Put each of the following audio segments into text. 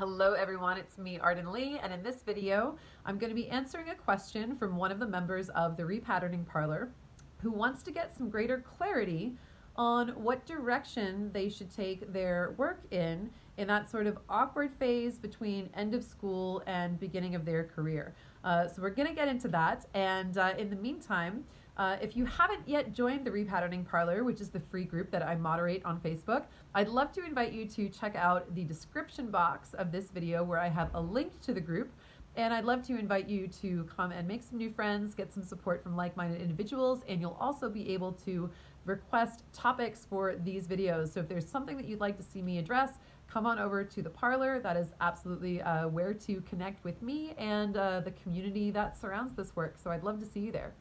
Hello everyone, it's me, Arden Lee, and in this video, I'm going to be answering a question from one of the members of the Repatterning Parlor who wants to get some greater clarity on what direction they should take their work in that sort of awkward phase between end of school and beginning of their career. So we're going to get into that, and in the meantime, if you haven't yet joined the Repatterning Parlor, which is the free group that I moderate on Facebook, I'd love to invite you to check out the description box of this video where I have a link to the group. And I'd love to invite you to come and make some new friends, get some support from like-minded individuals, and you'll also be able to request topics for these videos. So if there's something that you'd like to see me address, come on over to the parlor. That is absolutely where to connect with me and the community that surrounds this work. So I'd love to see you there.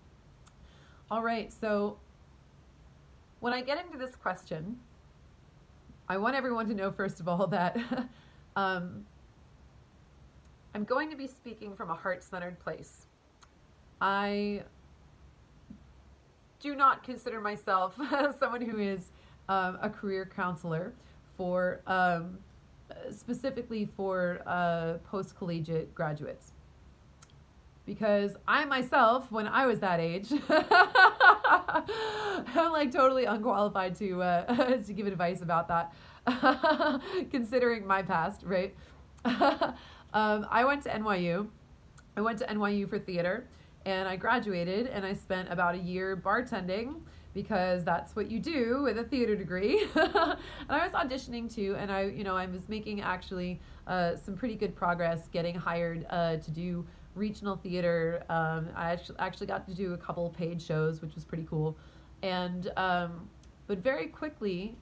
All right, so when I get into this question, I want everyone to know, first of all, that I'm going to be speaking from a heart-centered place. I do not consider myself someone who is a career counselor for specifically for post-collegiate graduates. Because I myself, when I was that age, I'm like totally unqualified to give advice about that, considering my past, right? I went to NYU. I went to NYU for theater, and I graduated, and I spent about a year bartending, because that's what you do with a theater degree. And I was auditioning too, and I was making actually some pretty good progress getting hired to do regional theater. I actually got to do a couple paid shows, which was pretty cool. And but very quickly,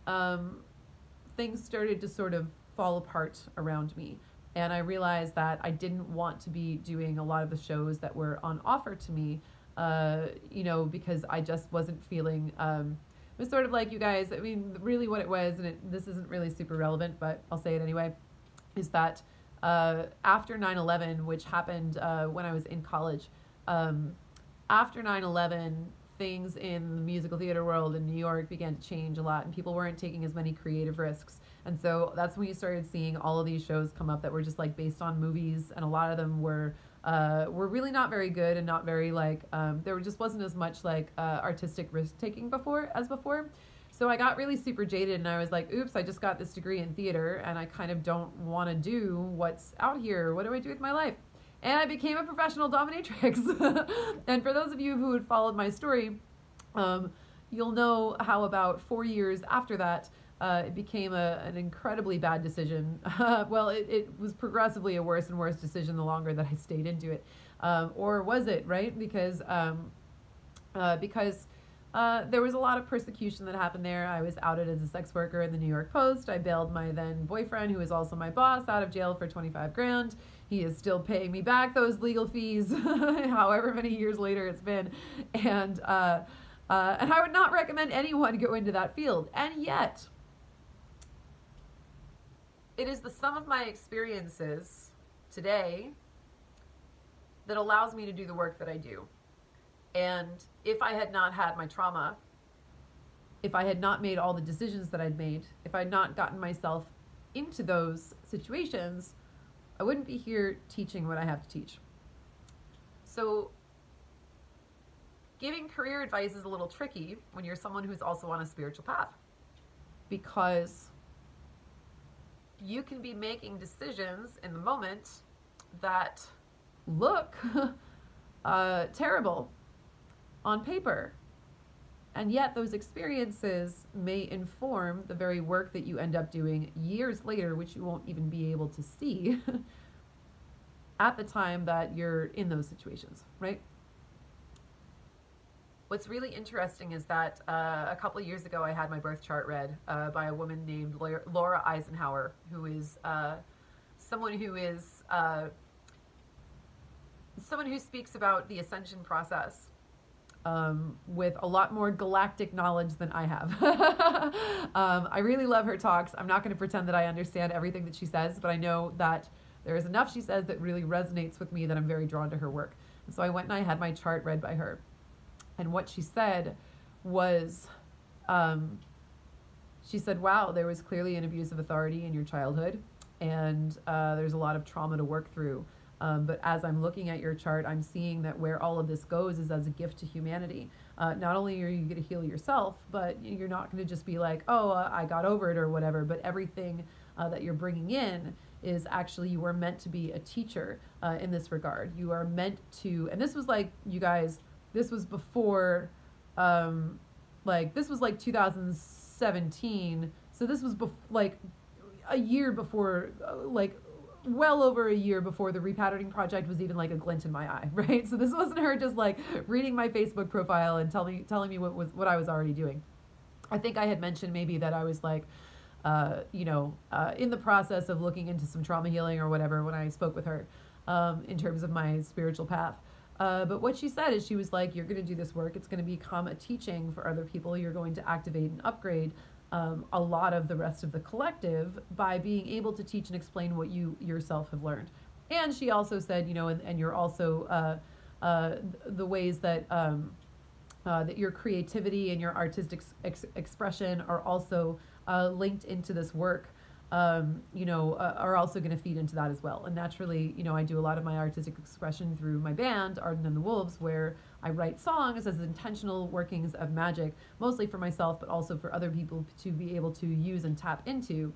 things started to sort of fall apart around me. And I realized that I didn't want to be doing a lot of the shows that were on offer to me, you know, because I just wasn't feeling, it was sort of like, you guys, I mean, really what it was, and this isn't really super relevant, but I'll say it anyway, is that after 9/11, which happened when I was in college, after 9/11, things in the musical theater world in New York began to change a lot, and people weren't taking as many creative risks. And so that's when you started seeing all of these shows come up that were just like based on movies, and a lot of them were really not very good and not very like, there just wasn't as much like artistic risk taking before. So I got really super jaded, and I was like, oops, I just got this degree in theater and I kind of don't want to do what's out here. What do I do with my life? And I became a professional dominatrix. And for those of you who had followed my story, you'll know how about 4 years after that, it became an incredibly bad decision. Well, it was progressively a worse and worse decision the longer that I stayed into it. Or was it, right? Because there was a lot of persecution that happened there. I was outed as a sex worker in the New York Post. I bailed my then boyfriend, who was also my boss, out of jail for 25 grand. He is still paying me back those legal fees, however many years later it's been. And I would not recommend anyone go into that field. And yet, it is the sum of my experiences today that allows me to do the work that I do. And if I had not had my trauma, if I had not made all the decisions that I'd made, if I had not gotten myself into those situations, I wouldn't be here teaching what I have to teach. So giving career advice is a little tricky when you're someone who's also on a spiritual path, because you can be making decisions in the moment that look terrible on paper, and yet those experiences may inform the very work that you end up doing years later, which you won't even be able to see at the time that you're in those situations, right? What's really interesting is that a couple of years ago I had my birth chart read by a woman named Laura Eisenhower, who is someone who is someone who speaks about the ascension process with a lot more galactic knowledge than I have. I really love her talks. I'm not going to pretend that I understand everything that she says, but I know that there is enough she says that really resonates with me that I'm very drawn to her work. And so I went and I had my chart read by her. And what she said was, she said, wow, there was clearly an abuse of authority in your childhood. and there's a lot of trauma to work through. But as I'm looking at your chart, I'm seeing that where all of this goes is as a gift to humanity. Not only are you going to heal yourself, but you're not going to just be like, oh, I got over it or whatever, but everything that you're bringing in is actually, you were meant to be a teacher in this regard. You are meant to, and this was like, you guys, this was before, like, this was like 2017. So this was like a year before, like well over a year before the Repatterning Project was even like a glint in my eye, right? So this wasn't her just like reading my Facebook profile and telling me what I was already doing. I think I had mentioned maybe that I was like, you know, in the process of looking into some trauma healing or whatever when I spoke with her in terms of my spiritual path. But what she said is she was like, you're going to do this work. It's going to become a teaching for other people. You're going to activate and upgrade a lot of the rest of the collective by being able to teach and explain what you yourself have learned. And she also said, you know, and you're also the ways that that your creativity and your artistic expression are also linked into this work, you know, are also going to feed into that as well. And naturally, you know, I do a lot of my artistic expression through my band, Arden and the Wolves, where I write songs as intentional workings of magic, mostly for myself, but also for other people to be able to use and tap into,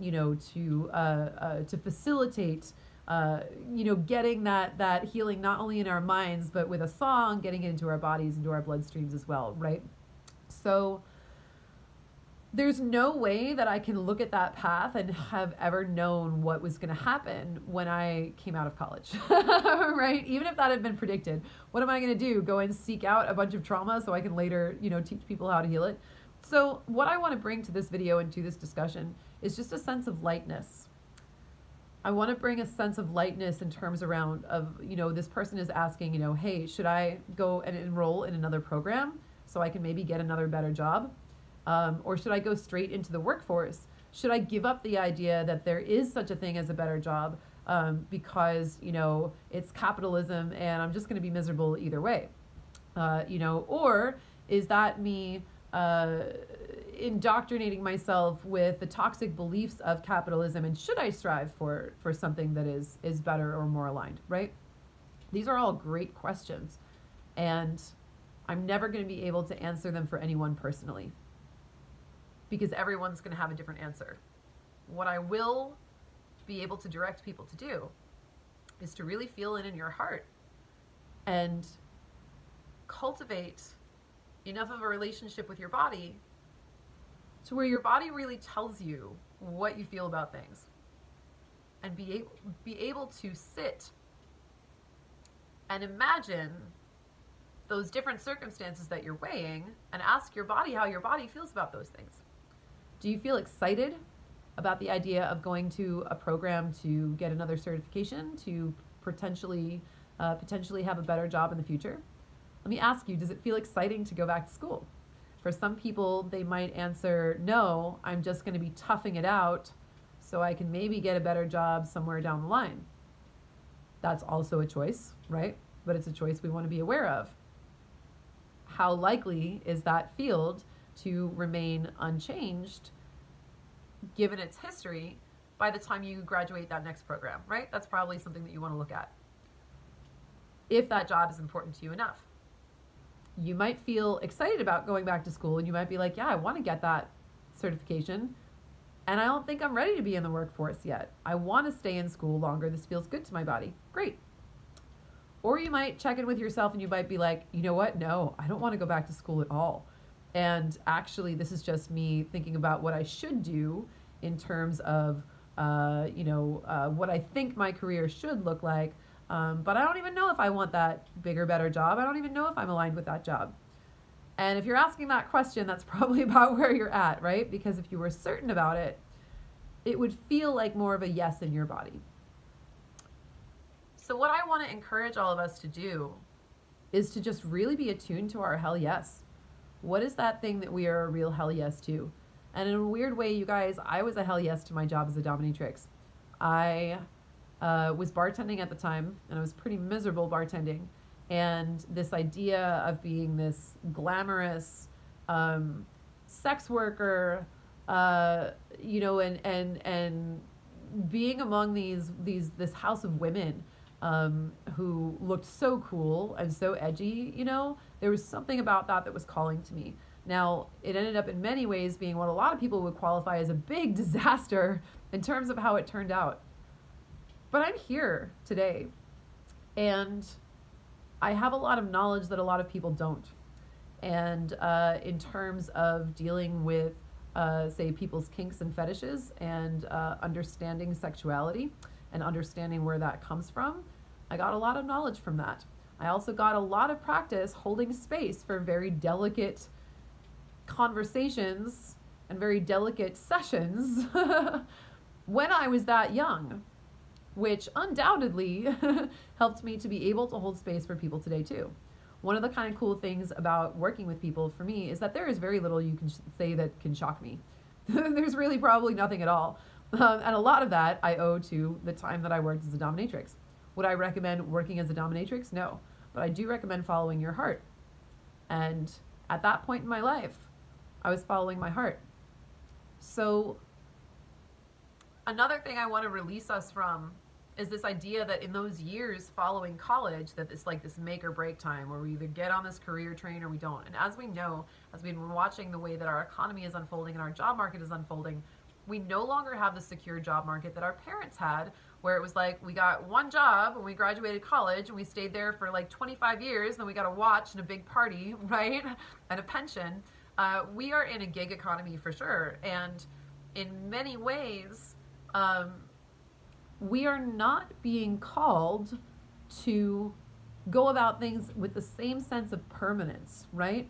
you know, to facilitate, you know, getting that healing not only in our minds, but with a song, getting it into our bodies, into our bloodstreams as well, right? So there's no way that I can look at that path and have ever known what was going to happen when I came out of college, right? Even if that had been predicted, what am I going to do? Go and seek out a bunch of trauma so I can later, you know, teach people how to heal it? So what I want to bring to this video and to this discussion is just a sense of lightness. I want to bring a sense of lightness in terms around of, you know, this person is asking, you know, hey, should I go and enroll in another program so I can maybe get another better job? Or should I go straight into the workforce? Should I give up the idea that there is such a thing as a better job because, you know, it's capitalism and I'm just going to be miserable either way? You know, or is that me indoctrinating myself with the toxic beliefs of capitalism, and should I strive for something that is better or more aligned, right? These are all great questions, and I'm never going to be able to answer them for anyone personally, because everyone's going to have a different answer. What I will be able to direct people to do is to really feel it in your heart and cultivate enough of a relationship with your body to where your body really tells you what you feel about things, and be able to sit and imagine those different circumstances that you're weighing and ask your body how your body feels about those things. Do you feel excited about the idea of going to a program to get another certification, to potentially have a better job in the future? Let me ask you, does it feel exciting to go back to school? For some people, they might answer, no, I'm just going to be toughing it out so I can maybe get a better job somewhere down the line. That's also a choice, right? But it's a choice we want to be aware of. How likely is that field to remain unchanged given its history by the time you graduate that next program, right? That's probably something that you want to look at if that job is important to you enough. You might feel excited about going back to school, and you might be like, yeah, I want to get that certification, and I don't think I'm ready to be in the workforce yet. I want to stay in school longer. This feels good to my body. Great. Or you might check in with yourself and you might be like, you know what? No, I don't want to go back to school at all. And actually, this is just me thinking about what I should do in terms of, you know, what I think my career should look like. But I don't even know if I want that bigger, better job. I don't even know if I'm aligned with that job. And if you're asking that question, that's probably about where you're at, right? Because if you were certain about it, it would feel like more of a yes in your body. So what I want to encourage all of us to do is to just really be attuned to our hell yes. What is that thing that we are a real hell yes to? And in a weird way, you guys, I was a hell yes to my job as a dominatrix. I was bartending at the time, and I was pretty miserable bartending. And this idea of being this glamorous sex worker, you know, and being among this house of women who looked so cool and so edgy, you know, there was something about that that was calling to me. Now, it ended up in many ways being what a lot of people would qualify as a big disaster in terms of how it turned out. But I'm here today, and I have a lot of knowledge that a lot of people don't. And in terms of dealing with, say, people's kinks and fetishes and understanding sexuality and understanding where that comes from, I got a lot of knowledge from that. I also got a lot of practice holding space for very delicate conversations and very delicate sessions when I was that young, which undoubtedly helped me to be able to hold space for people today too. One of the kind of cool things about working with people for me is that there is very little you can say that can shock me. There's really probably nothing at all. And a lot of that I owe to the time that I worked as a dominatrix. Would I recommend working as a dominatrix? No, but I do recommend following your heart. And at that point in my life, I was following my heart. So another thing I want to release us from is this idea that in those years following college, that it's like this make or break time where we either get on this career train or we don't. And as we know, as we've been watching the way that our economy is unfolding and our job market is unfolding, we no longer have the secure job market that our parents had, where it was like we got one job when we graduated college and we stayed there for like 25 years, then we got a watch and a big party, right? And a pension. We are in a gig economy for sure. And in many ways, we are not being called to go about things with the same sense of permanence, right?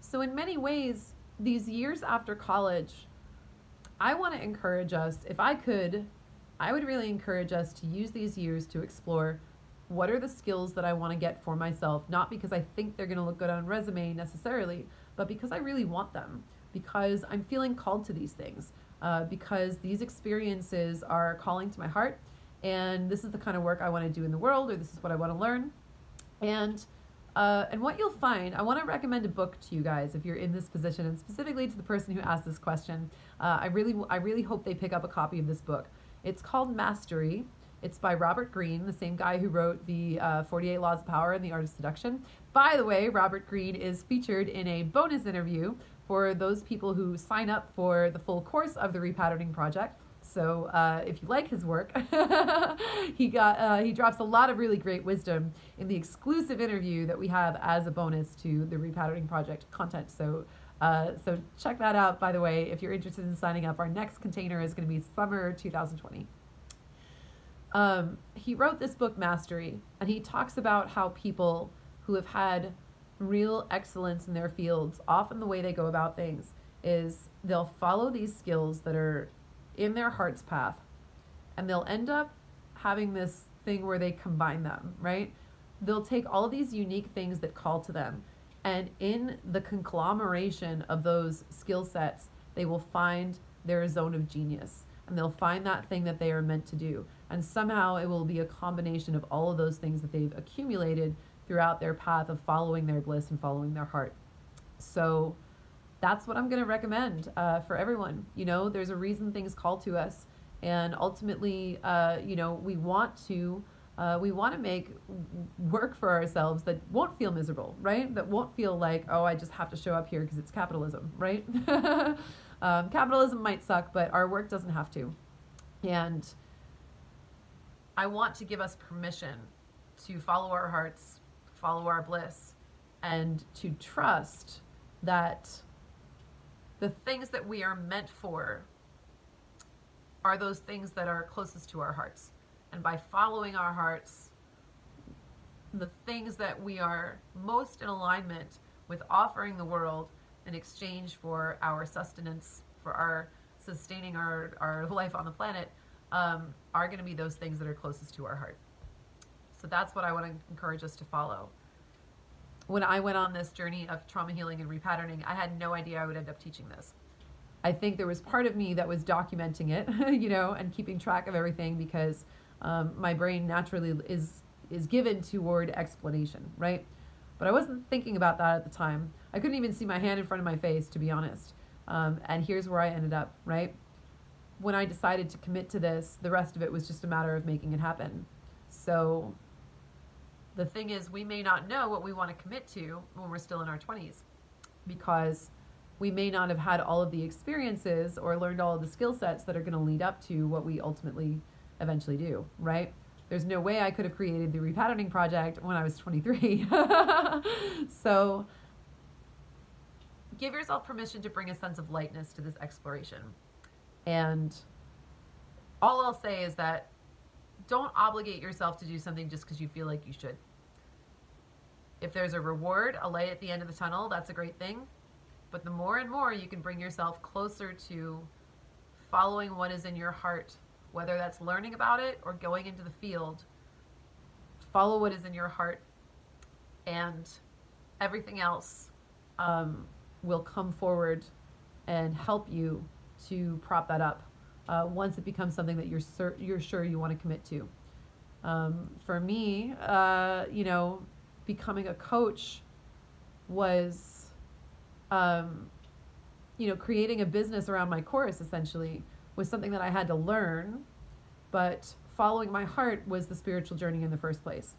So in many ways, these years after college, I want to encourage us, if I could, I would really encourage us to use these years to explore what are the skills that I want to get for myself, not because I think they're going to look good on a resume necessarily, but because I really want them, because I'm feeling called to these things, because these experiences are calling to my heart, and this is the kind of work I want to do in the world, or this is what I want to learn. And what you'll find, I want to recommend a book to you guys if you're in this position, and specifically to the person who asked this question. I really hope they pick up a copy of this book. It's called Mastery. It's by Robert Greene, the same guy who wrote the 48 Laws of Power and the Art of Seduction. By the way, Robert Greene is featured in a bonus interview for those people who sign up for the full course of the Repatterning Project. So if you like his work, he drops a lot of really great wisdom in the exclusive interview that we have as a bonus to the Repatterning Project content. So so check that out, by the way, if you're interested in signing up. Our next container is going to be summer 2020. He wrote this book, Mastery, and he talks about how people who have had real excellence in their fields, often the way they go about things is they'll follow these skills that are in their heart's path, and they'll end up having this thing where they combine them, right? They'll take all these unique things that call to them, and in the conglomeration of those skill sets, they will find their zone of genius, and they'll find that thing that they are meant to do. And somehow it will be a combination of all of those things that they've accumulated throughout their path of following their bliss and following their heart. So that's what I'm going to recommend for everyone. You know, there's a reason things call to us, and ultimately, you know, we want to make work for ourselves that won't feel miserable, right? That won't feel like, oh, I just have to show up here because it's capitalism, right? Capitalism might suck, but our work doesn't have to. And I want to give us permission to follow our hearts, follow our bliss, and to trust that the things that we are meant for are those things that are closest to our hearts. And by following our hearts, the things that we are most in alignment with offering the world in exchange for our sustenance, for our sustaining our life on the planet, are going to be those things that are closest to our heart. So that's what I want to encourage us to follow. When I went on this journey of trauma healing and repatterning, I had no idea I would end up teaching this. I think there was part of me that was documenting it, you know, and keeping track of everything because my brain naturally is given toward explanation, right? But I wasn't thinking about that at the time. I couldn't even see my hand in front of my face, to be honest. And here's where I ended up, right? when I decided to commit to this, the rest of it was just a matter of making it happen. So the thing is, we may not know what we want to commit to when we're still in our 20s, because we may not have had all of the experiences or learned all of the skill sets that are going to lead up to what we ultimately eventually do, right? There's no way I could have created the Repatterning Project when I was 23. So give yourself permission to bring a sense of lightness to this exploration. And all I'll say is that don't obligate yourself to do something just because you feel like you should. If there's a reward, a light at the end of the tunnel, that's a great thing. But the more and more you can bring yourself closer to following what is in your heart, whether that's learning about it or going into the field, follow what is in your heart, and everything else will come forward and help you to prop that up once it becomes something that you're sure you want to commit to. For me, you know, becoming a coach was, you know, creating a business around my course essentially was something that I had to learn, but following my heart was the spiritual journey in the first place.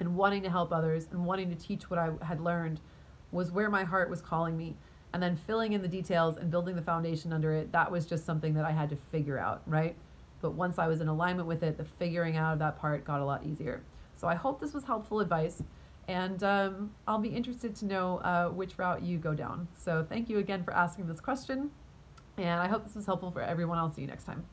And wanting to help others and wanting to teach what I had learned was where my heart was calling me. And then filling in the details and building the foundation under it, that was just something that I had to figure out, right? But once I was in alignment with it, the figuring out of that part got a lot easier. So I hope this was helpful advice, and I'll be interested to know which route you go down. So thank you again for asking this question, and I hope this was helpful for everyone. I'll see you next time.